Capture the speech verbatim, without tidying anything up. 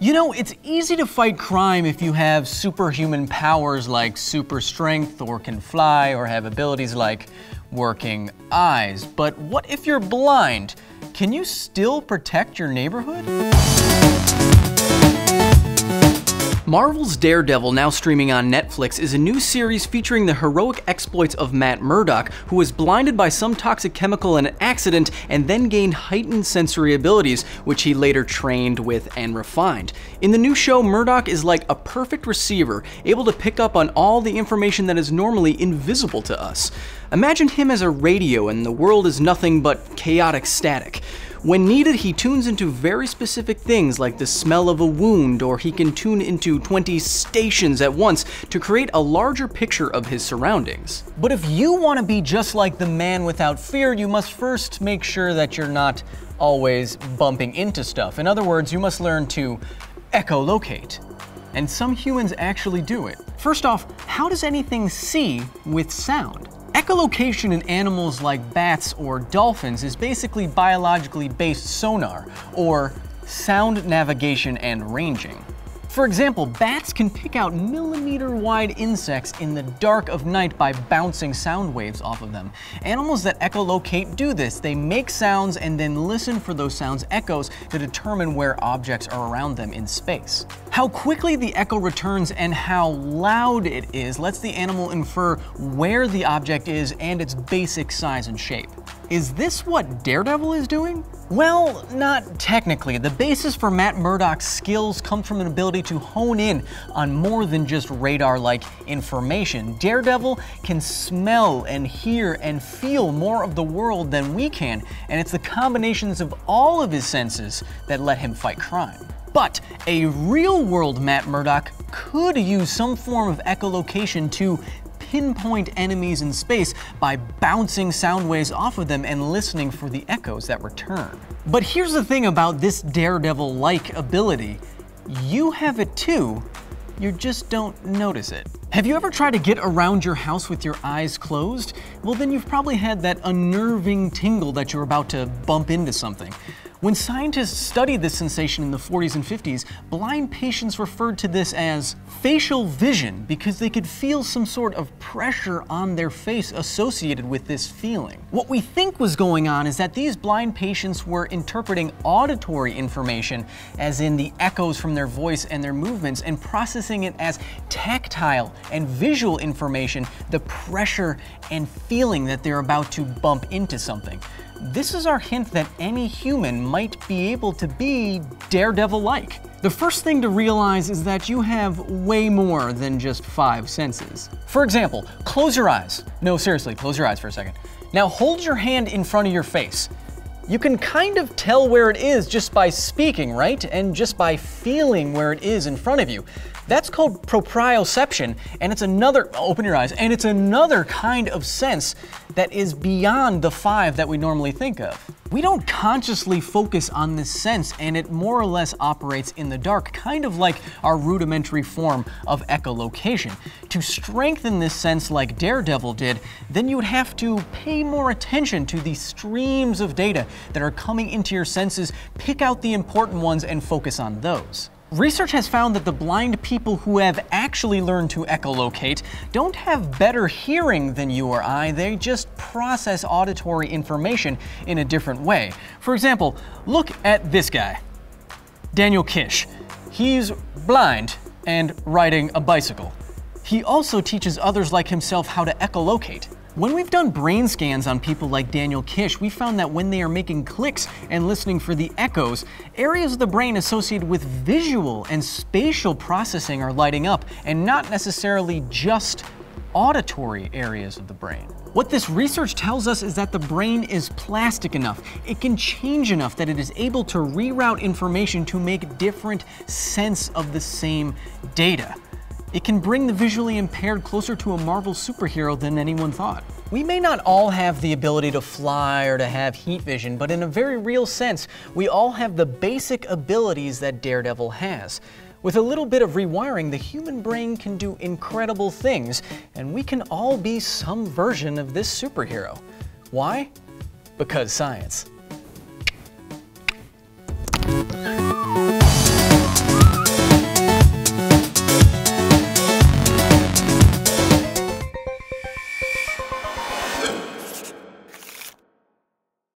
You know, it's easy to fight crime if you have superhuman powers like super strength or can fly or have abilities like working eyes. But what if you're blind? Can you still protect your neighborhood? Marvel's Daredevil, now streaming on Netflix, is a new series featuring the heroic exploits of Matt Murdock, who was blinded by some toxic chemical in an accident and then gained heightened sensory abilities, which he later trained with and refined. In the new show, Murdock is like a perfect receiver, able to pick up on all the information that is normally invisible to us. Imagine him as a radio and the world is nothing but chaotic static. When needed, he tunes into very specific things like the smell of a wound, or he can tune into twenty stations at once to create a larger picture of his surroundings. But if you want to be just like the Man Without Fear, you must first make sure that you're not always bumping into stuff. In other words, you must learn to echolocate. And some humans actually do it. First off, how does anything see with sound? Echolocation in animals like bats or dolphins is basically biologically based sonar, or sound navigation and ranging. For example, bats can pick out millimeter-wide insects in the dark of night by bouncing sound waves off of them. Animals that echolocate do this. They make sounds and then listen for those sounds' echoes to determine where objects are around them in space. How quickly the echo returns and how loud it is lets the animal infer where the object is and its basic size and shape. Is this what Daredevil is doing? Well, not technically. The basis for Matt Murdock's skills come from an ability to hone in on more than just radar-like information. Daredevil can smell and hear and feel more of the world than we can, and it's the combinations of all of his senses that let him fight crime. But a real-world Matt Murdock could use some form of echolocation to pinpoint enemies in space by bouncing sound waves off of them and listening for the echoes that return. But here's the thing about this Daredevil-like ability. You have it too, you just don't notice it. Have you ever tried to get around your house with your eyes closed? Well, then you've probably had that unnerving tingle that you're about to bump into something. When scientists studied this sensation in the forties and fifties, blind patients referred to this as facial vision because they could feel some sort of pressure on their face associated with this feeling. What we think was going on is that these blind patients were interpreting auditory information, as in the echoes from their voice and their movements, and processing it as tactile and visual information, the pressure and feeling that they're about to bump into something. This is our hint that any human might be able to be Daredevil-like. The first thing to realize is that you have way more than just five senses. For example, close your eyes. No, seriously, close your eyes for a second. Now hold your hand in front of your face. You can kind of tell where it is just by speaking, right? And just by feeling where it is in front of you. That's called proprioception, and it's another, open your eyes, and it's another kind of sense that is beyond the five that we normally think of. We don't consciously focus on this sense, and it more or less operates in the dark, kind of like our rudimentary form of echolocation. To strengthen this sense like Daredevil did, then you would have to pay more attention to the streams of data that are coming into your senses, pick out the important ones and focus on those. Research has found that the blind people who have actually learned to echolocate don't have better hearing than you or I, they just process auditory information in a different way. For example, look at this guy, Daniel Kish. He's blind and riding a bicycle. He also teaches others like himself how to echolocate. When we've done brain scans on people like Daniel Kish, we found that when they are making clicks and listening for the echoes, areas of the brain associated with visual and spatial processing are lighting up, and not necessarily just auditory areas of the brain. What this research tells us is that the brain is plastic enough, it can change enough that it is able to reroute information to make different sense of the same data. It can bring the visually impaired closer to a Marvel superhero than anyone thought. We may not all have the ability to fly or to have heat vision, but in a very real sense, we all have the basic abilities that Daredevil has. With a little bit of rewiring, the human brain can do incredible things, and we can all be some version of this superhero. Why? Because science.